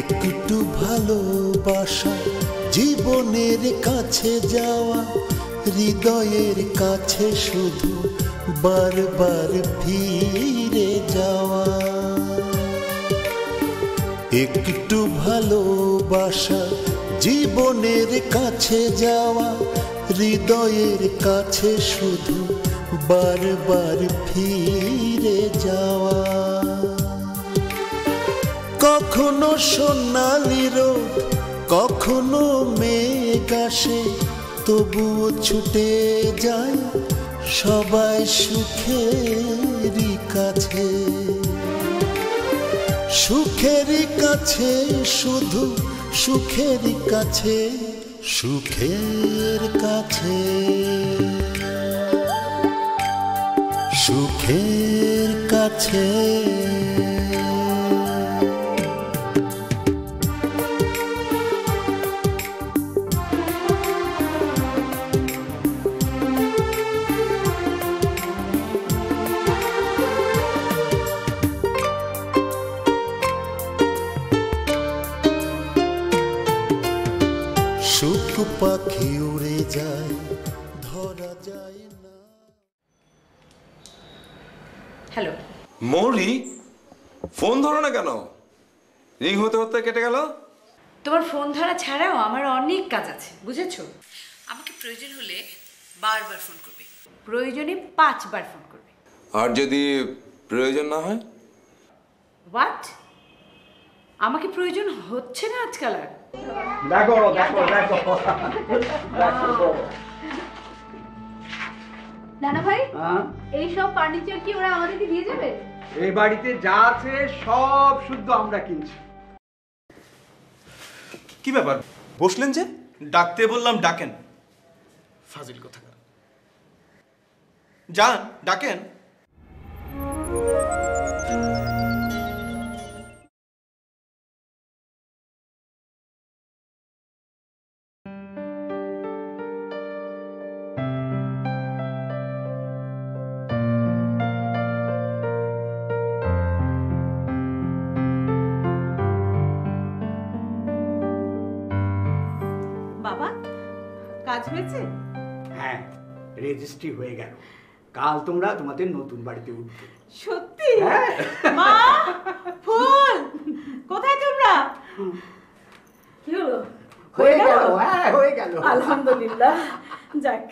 একটু ভালোবাসা, জীবনের কাছে যাওয়া, হৃদয়ের কাছে শুধু বারবার ফিরে যাওয়া। একটু ভালোবাসা, জীবনের কাছে যাওয়া, হৃদয়ের কাছে শুধু বারবার ফিরে যাওয়া। কখনো সোনালি রোদ, কখনো মেঘ আসে, তবুও ছুটে যায় সবাই সুখেরই কাছে। সুখেরই কাছে, শুধু সুখেরই কাছে, সুখের কাছে, সুখের কাছে। পাখি উড়ে যায়, ধরা যায় না। হ্যালো মৌরি, ফোন ধরো না কেন? রিং হতে হতে কেটে গেল। তোমার ফোন ধরা ছাড়াও আমার অনেক কাজ আছে, বুঝেছো? আমাকে প্রয়োজন হলে বারবার ফোন করবে, প্রয়োজনে 5 বার ফোন করবে। আর যদি প্রয়োজন না হয়? হোয়াট? আমাকে প্রয়োজন হচ্ছে না আজকাল আর। দেখো দেখো দেখো দেখো নানা ভাই, এই সব ফার্নিচার কি ওরা আমাদেরকে দিয়ে যাবে? এই বাড়িতে যা আছে সব শুদ্ধ আমরা কিনছি। কি ব্যাপার বসলেন যে? ডাকতে বললাম ডাকেন, ফাজিল কোথাকার। যান ডাকেন। হ্যাঁ, রেজিস্ট্রি হয়ে গেল। কাল তোমরা তোমাদের নতুন বাড়িতে উঠবে। সত্যি? মা, ফুল কোথায় তোমরা? হয়ে গেল, হ্যাঁ হয়ে গেল, আলহামদুলিল্লাহ। যাক,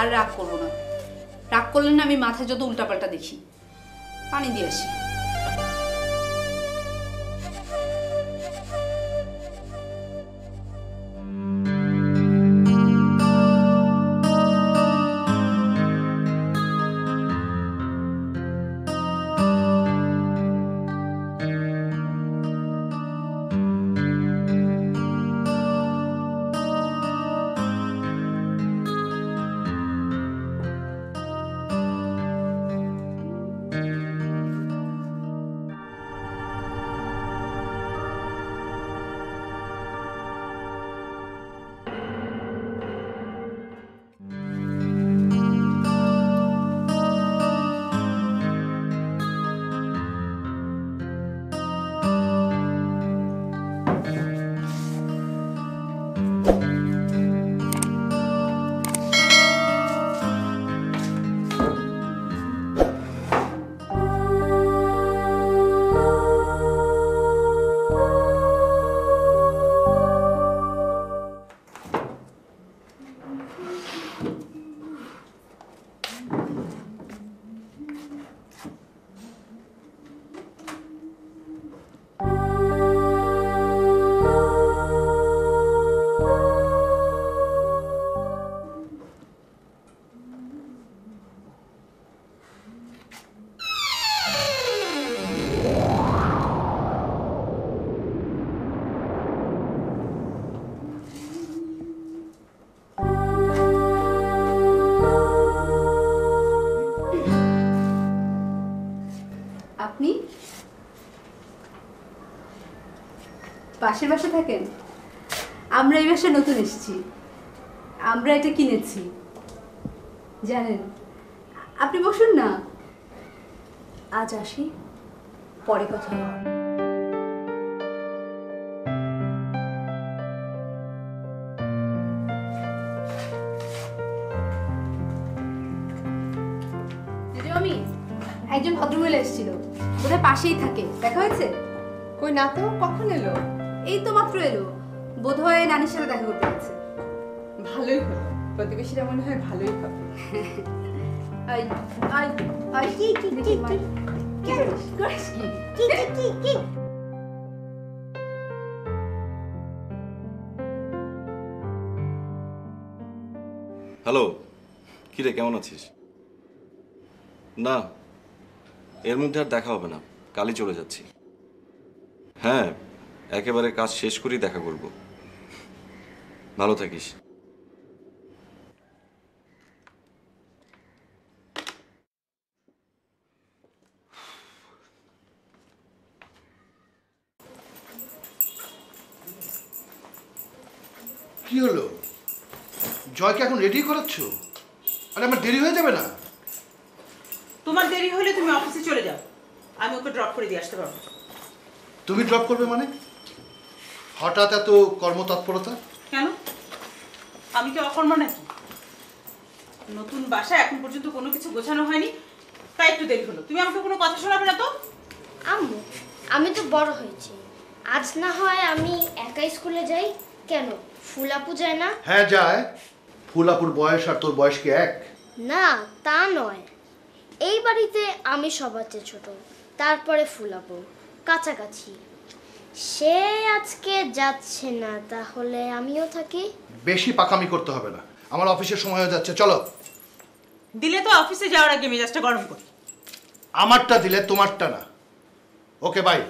আর রাগ করবো না। রাগ করলে না আমি মাথায় যত উল্টাপাল্টা দেখি। পানি দিয়ে আসি। আপনি পাশের বাসা থাকেন? আমরা এই বাসায় নতুন এসেছি, আমরা এটা কিনেছি জানেন। আপনি বসুন না, আজ আসি, পরে কথা হবে। একজন ভদ্রমহিলা এসেছিল, ওদের পাশেই থাকে, দেখা হয়েছে? কই না তো, কখন এলো? এই তো মাত্র এলো, বোধহয় নানির সাথে দেখা করতে গেছে। ভালোই হলো, প্রতিবেশীরা মনে হয় ভালোই হবে। হ্যালো, কি রে, কেমন আছিস? না, এর মধ্যে আর দেখা হবে না, কালই চলে যাচ্ছি। হ্যাঁ, একেবারে কাজ শেষ করেই দেখা করব। ভালো থাকিস। কি হলো, জয়কে এখন রেডি করাচ্ছ? আরে আমার দেরি হয়ে যাবে না? তোমার দেরি হলে তুমি অফিসে চলে যাও, আমি ওকে ড্রপ করে দিয়ে আসতে পারবো। তুমি ড্রপ করবে মানে? হঠাৎ এত কর্মতৎপরতা কেন? আমি কি অকর্মা নাকি? নতুন বাসা, এখন পর্যন্ত কোনো কিছু গোছানো হয়নি, তাই একটু দেরি হলো। তুমি আমাকে কোনো কথা শোনাবে না তো? আম্মু, আমি তো বড় হয়েছি, আজ না হয় আমি একা স্কুলে যাই। কেন, ফুলাপু যায় না? হ্যাঁ যায়, ফুলাপুর বয়স আর তোর বয়স কি এক? না তা নয়, এই বাড়িতে আমি সবার চেয়ে ছোট, তারপরে ফুলাবো কাছাকাছি। সে আজকে যাচ্ছে না, তাহলে আমিও থাকি। বেশি পাকামি করতে হবে না, আমার অফিসের সময় হয়ে যাচ্ছে। চলো, দিলে তো অফিসে যাওয়ার আগে মেজাজটা গরম করি। আমারটা দিলে তোমারটা না। ওকে বাই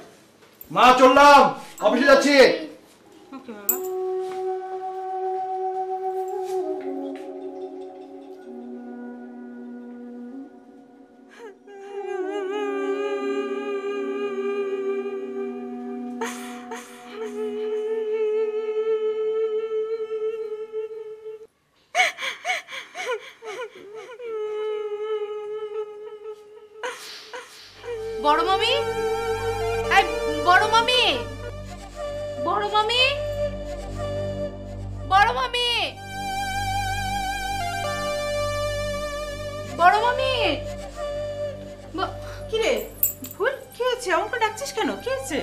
মা, চললাম, অফিসে যাচ্ছি। ওকে বাবা। বড় মামি, বড় মামি, বড় মামি, বড় মামি, বড় মামি। কি রে ফুল, কি হয়েছে? আমাকে ডাকছিস কেন? কি হয়েছে?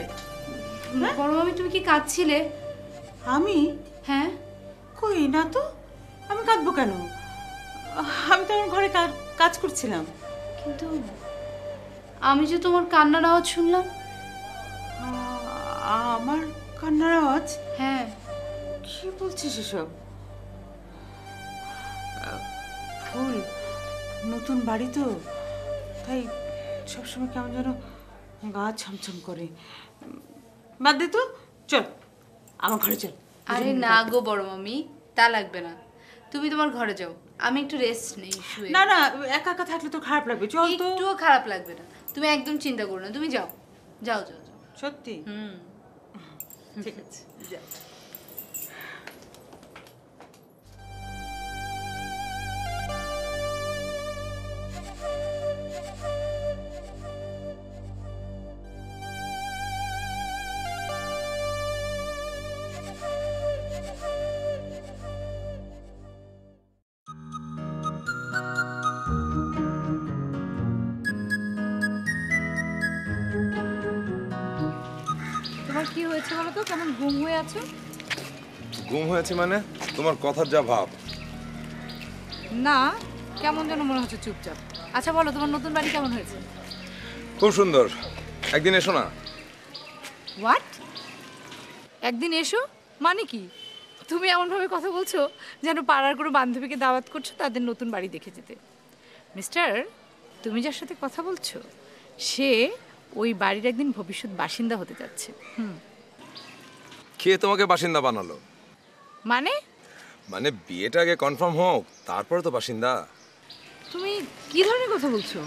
বড় মামি, তুমি কি কাঁদছিলে? আমি? হ্যাঁ। কই না তো, আমি কাঁদবো কেন? আমি তো আমার ঘরে কাজ করছিলাম। কিন্তু আমি যে তোমার কান্নার আওয়াজ শুনলাম। আমার কান্নার আওয়াজ? হ্যাঁ। কি বলছিস এসব? ফুল, নতুন বাড়ি তো, তাই সবসময় কেমন যেন গা ছমছম করে। বাদ দে তো, চল আমার ঘরে চল। আরে না গো বড় মামি, তা লাগবে না, তুমি তোমার ঘরে যাও, আমি একটু রেস্ট নেই। না না, একা একা থাকলে তো খারাপ লাগবে। চল তো। একটুও খারাপ লাগবে না, তুমি একদম চিন্তা করো না, তুমি যাও যাও যাও। সত্যি? হুম, ঠিক আছে, যাও। কি হয়েছে বলো তো, কেমন ঘুম হয়ে আছো? ঘুম হয়েছে মানে? তোমার কথার যা ভাব। না, কেমন যেন মনে হচ্ছে চুপচাপ। আচ্ছা বলো, তোমার নতুন বাড়ি কেমন হয়েছে? খুব সুন্দর, একদিন এসো না। হোয়াট? একদিন এসো মানে কি? তুমি এমনভাবে কথা বলছো যেন পাড়ার কোনো বান্ধবীকে দাওয়াত করছো তাদের নতুন বাড়ি দেখে যেতে। মিস্টার, তুমি যার সাথে কথা বলছো সে ওই বাড়ির একদিন ভবিষ্যৎ বাসিন্দা হতে যাচ্ছে। কে তোমাকে বাসিন্দা বানালো? মানে? মানে বিয়েটা আগে কনফার্ম হোক, তারপরে তো বাসিন্দা। তুমি কি ধরনের কথা বলছো?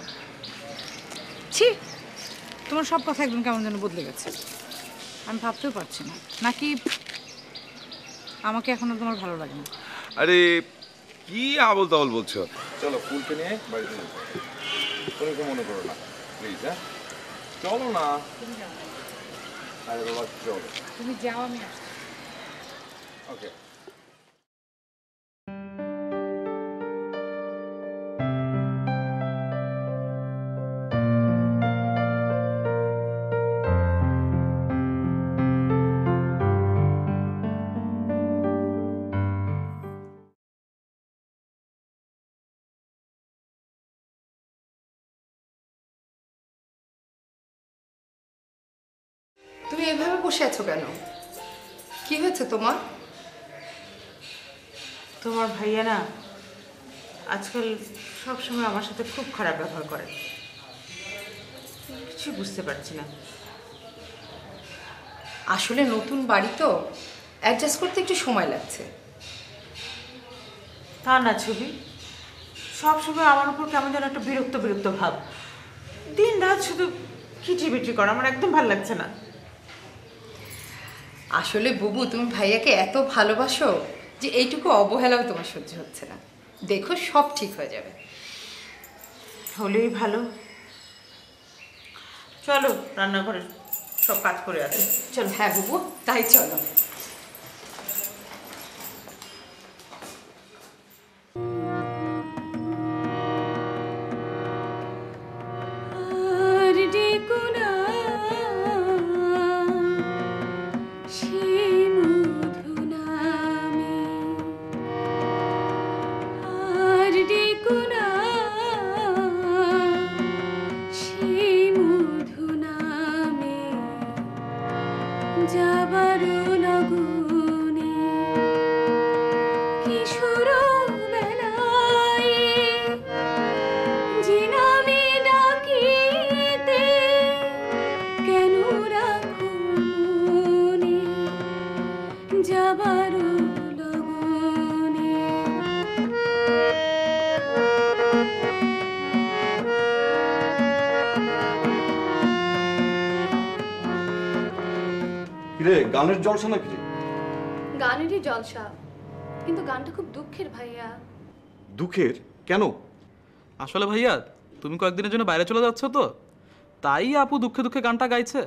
ছি, তোমার সব কথা একদম কেমন যেন বদলে গেছে, আমি ভাবতেও পারছি না। নাকি আমাকে এখনো তোমার ভালো লাগে না? আরে কি আবল তাবল বলছো, চলো ফুলকে নিয়ে বাড়িতে যাই। কোনোকে মনে করো না প্লিজ, হ্যাঁ? চলো না। আরে বাবা চলো, তুমি যাও, আমি আসছি। ওকে। এভাবে বসে আছো কেন? কি হয়েছে তোমার? তোমার ভাইয়া না আজকাল সবসময় আমার সাথে খুব খারাপ ব্যবহার করে, কিছু বুঝতে পারছি না। আসলে নতুন বাড়ি তো, অ্যাডজাস্ট করতে একটু সময় লাগছে। তা না ছবি, সবসময় আমার উপর কেমন যেন একটা বিরক্ত বিরক্ত ভাব, দিন রাত শুধু খিচিবিচি করা, আমার একদম ভালো লাগছে না। আসলে বুবু, তুমি ভাইয়াকে এত ভালোবাসো যে এইটুকু অবহেলাও তোমার সহ্য হচ্ছে না। দেখো সব ঠিক হয়ে যাবে, হলেই ভালো। চলো রান্নাঘরে সব কাজ করে আসি। চলো। হ্যাঁ বুবু, তাই চলো। গানের জলসা নাকি? গানেরই জলসা, কিন্তু গানটা খুব দুঃখের ভাইয়া। দুঃখের কেন? আসলে ভাইয়া তুমি কয়েকদিনের জন্য বাইরে চলে যাচ্ছ তো, তাই আপু দুঃখে দুঃখে গানটা গাইছে,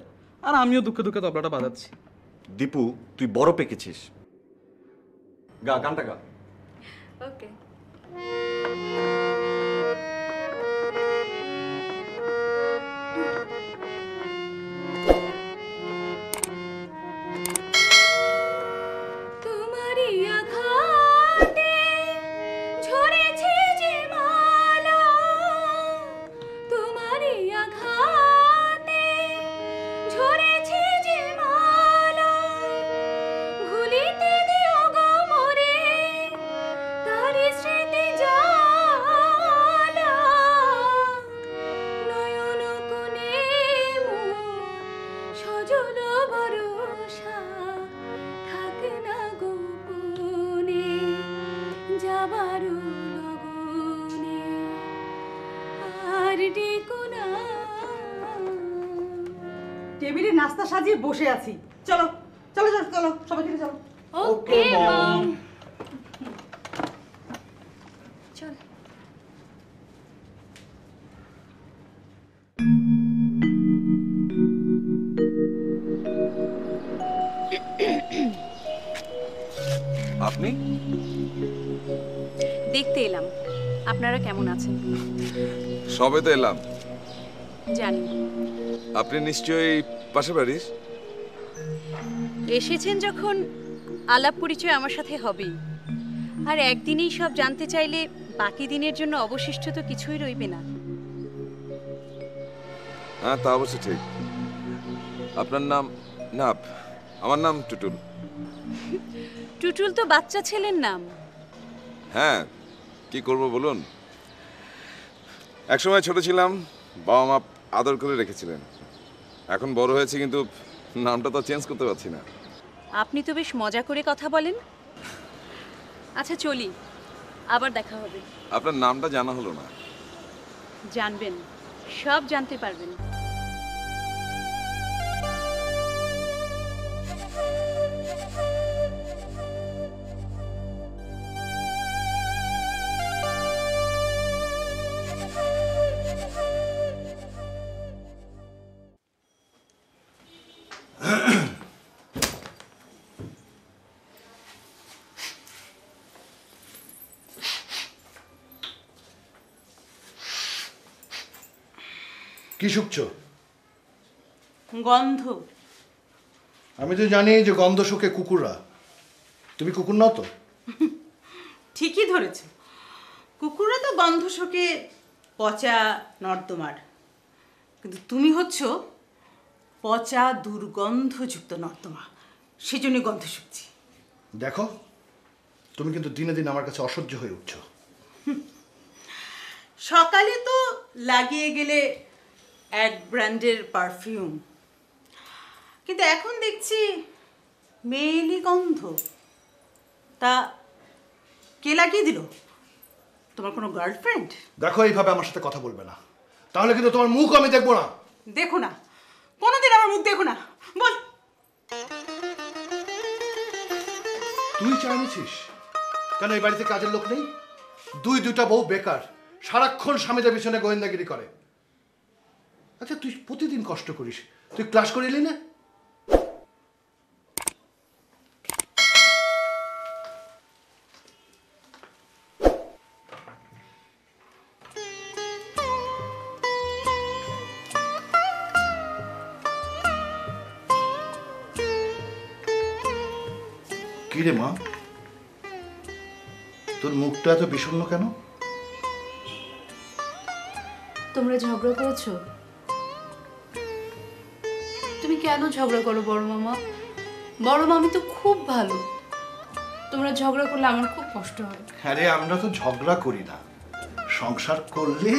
আর আমিও দুঃখে দুঃখে তবলাটা বাজাচ্ছি। দীপু তুই বড় পেকেছিস, গা গানটা গা। ওকে। টেবিলে নাস্তা সাজিয়ে বসে আছি, চলো চলো চলো চলো সবাই খেতে চলো। ওকে মম, চল। আপনি দেখতে এলাম আপনারা কেমন আছেন। সবে তো এলাম। জানি আপনি নিশ্চয়ই পাশে বাড়ির। এসেছেন যখন আলাপ পরিচয় আমার সাথে হবেই, আর একদিনেই সব জানতে চাইলে বাকি দিনের জন্য অবশিষ্ট তো কিছুই রইবে না। হ্যাঁ তা অবশ্য ঠিক। আপনার নাম? না, আমার নাম টুটুল। টুটুল তো বাচ্চা ছেলের নাম। হ্যাঁ কি করবো বলুন, একসময় ছোট ছিলাম, বাবা মা আদর করে রেখেছিলেন, এখন বড় হয়েছে কিন্তু নামটা তো চেঞ্জ করতে পারছি না। আপনি তো বেশ মজা করে কথা বলেন। আচ্ছা চলি, আবার দেখা হবে। আপনার নামটা জানা হলো না। জানবেন, সব জানতে পারবেন। কি শুকছো? গন্ধ। আমি তো জানি যে গন্ধ শুকে কুকুররা। তুমি কুকুর নও তো? ঠিকই ধরেছো, কুকুররা তো গন্ধ শুকে পচা নর্দমার, কিন্তু তুমি হচ্ছ পচা দুর্গন্ধযুক্ত নর্দমা, সেজন্য গন্ধ শুকছি। দেখো তুমি কিন্তু দিনে দিন আমার কাছে অসহ্য হয়ে উঠছো। সকালে তো লাগিয়ে গেলে এক ব্র্যান্ডের পারফিউম, কিন্তু এখন দেখছি মেয়েলি গন্ধ। তা কে লাগিয়ে দিল? তোমার কোনো গার্লফ্রেন্ড? দেখো এইভাবে আমার সাথে কথা বলবে না, তাহলে কিন্তু তোমার মুখ আমি দেখবো না। দেখো না, কোনোদিন আমার মুখ দেখো না। বল, তুই চাইনিছিস কেন? এই বাড়িতে কাজের লোক নেই? দুই দুইটা বউ বেকার, সারাক্ষণ স্বামীদের পিছনে গোয়েন্দাগিরি করে। আচ্ছা তুই প্রতিদিন কষ্ট করিস, তুই ক্লাস করিলি না? কি রে মা, তোর মুখটা এত বিষণ্ণ কেন? তোমরা ঝগড়া করেছো? তুমি কেন ঝগড়া করো বড় মামা? বড় মামি তো খুব ভালো, তোমরা ঝগড়া করলে আমার খুব কষ্ট হয়। আরে আমরা তো ঝগড়া করি না, সংসার করলে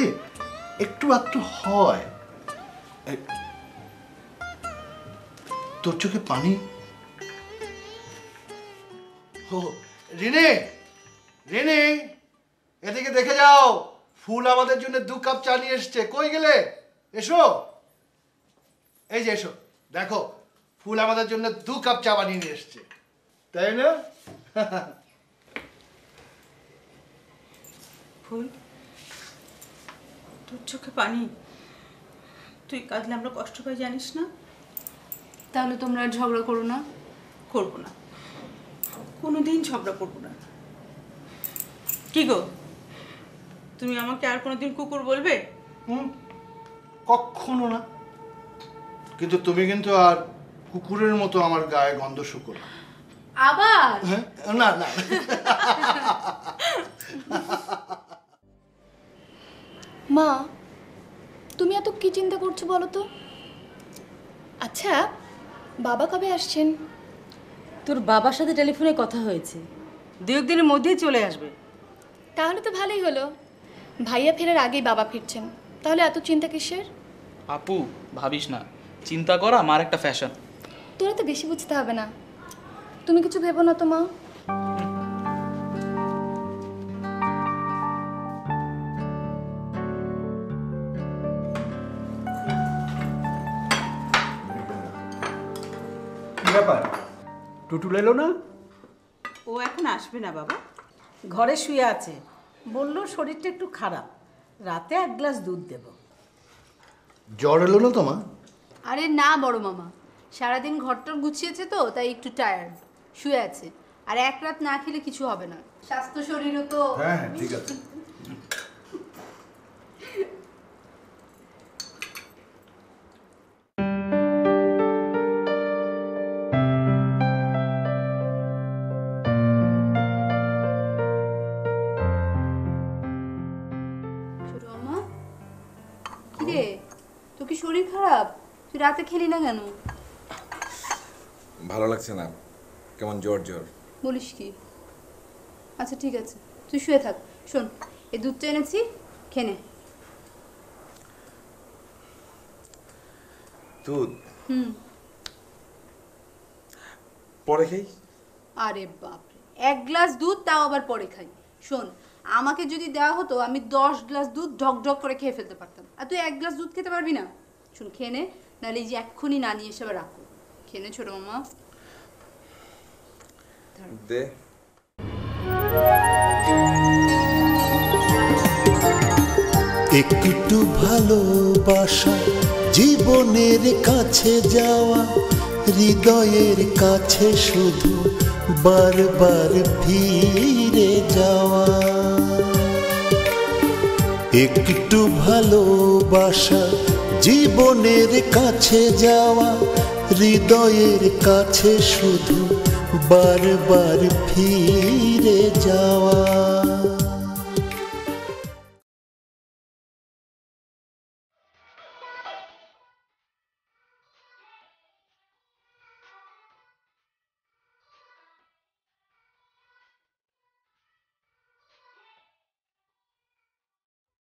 একটু আধটু হয়। তোর চোখে পানি? ও রিনে, রিনে এদিকে দেখে যাও, ফুল আমাদের জন্য 2 কাপ চা নিয়ে এসছে। কই গেলে? এসো, এই যে এসো, দেখো ফুল আমাদের জন্য 2 কাপ চা বানিয়ে নিয়ে এসছে, তাই না? ফুল, তোর চোখে পানি? তুই কাঁদলে আমরা কষ্ট পাই জানিস না। তাহলে তোমরা আর ঝগড়া করো না? করবো না, কোনোদিন ঝগড়া করবো না। কি গো, তুমি আমাকে আর কোনোদিন কুকুর বলবে? কখনো না। কিন্তু তুমি কিন্তু আর কুকুরের মতো আমার গায়ে গন্ধ শুকো না আবার। না না, মা তুমি এত কি চিন্তা করছো বলো তো? আচ্ছা বাবা কবে আসছেন? তোর বাবার সাথে টেলিফোনে কথা হয়েছে, 2-1 দিনের মধ্যেই চলে আসবে। তাহলে তো ভালোই হলো, ভাইয়া ফেরার আগেই বাবা ফিরছেন, তাহলে এত চিন্তা কিসের? আপু ভাবিস না, চিন্তা করা আমার একটা ফ্যাশন। তোরা তো বেশি বুঝতে হবে না, তুমি কিছু ভেবো না তো মা। ব্যাপার টুটুল এলো না? ও এখন আসবে না বাবা, ঘরে শুয়ে আছে। বললো শরীরটা একটু খারাপ, রাতে 1 গ্লাস দুধ দেব। জ্বর এলো না তো মা? আরে না বড় মামা, সারাদিন ঘরটর গুছিয়েছে তো, তাই একটু টায়ার্ড, শুয়ে আছে। আর 1 রাত না খেলে কিছু হবে না, স্বাস্থ্য শরীরও তো। হ্যাঁ ঠিক আছে। শরীর খারাপ, তুই রাতে খেলি না কেন? ভালো লাগছে না, কেমন জ্বর জ্বর। বলিস কি? আচ্ছা ঠিক আছে, তুই শুয়ে থাক। শোন, এই দুধটা এনেছি, খেয়ে নে। দুধ? হুম, পরে খাই। আরে বাপরে, 1 গ্লাস দুধ, তাও আবার পরে খাই। শোন, আমাকে যদি দেওয়া হতো আমি 10 গ্লাস দুধ ঢকঢক করে খেয়ে ফেলতে পারতাম, আর তুই 1 গ্লাস দুধ খেতে পারবি না। শুন খেয়ে নে, নাহলে এই যে এক্ষুনি না নিয়ে এসে আবার রাখো। খেয়ে নে ছোট মামা। একটু ভালোবাসা, জীবনের কাছে যাওয়া, হৃদয়ের কাছে শুধু বারবার ফিরে যাওয়া। একটু ভালোবাসা, জীবনের কাছে যাওয়া, হৃদয়ের কাছে শুধু বারবার ফিরে যাওয়া।